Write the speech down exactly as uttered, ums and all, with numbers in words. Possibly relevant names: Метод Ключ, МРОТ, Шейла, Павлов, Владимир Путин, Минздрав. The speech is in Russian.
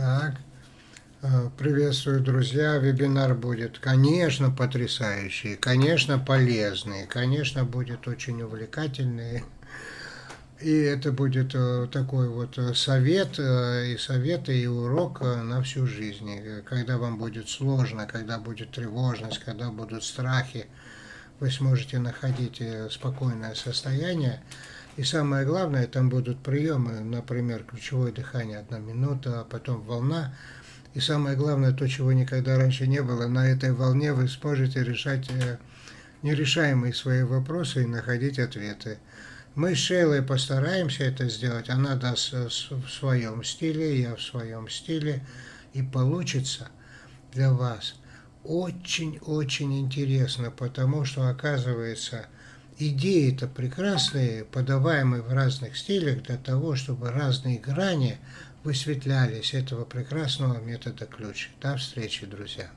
Так, приветствую, друзья. Вебинар будет, конечно, потрясающий, конечно, полезный, конечно, будет очень увлекательный. И это будет такой вот совет, и советы, и урок на всю жизнь. Когда вам будет сложно, когда будет тревожность, когда будут страхи, вы сможете находить спокойное состояние. И самое главное, там будут приемы, например, ключевое дыхание одна минута, а потом волна. И самое главное, то, чего никогда раньше не было, на этой волне вы сможете решать нерешаемые свои вопросы и находить ответы. Мы с Шейлой постараемся это сделать, она даст в своем стиле, я в своем стиле, и получится для вас очень-очень интересно, потому что, оказывается, идеи-то прекрасные, подаваемые в разных стилях для того, чтобы разные грани высветлялись этого прекрасного метода ключ. До встречи, друзья!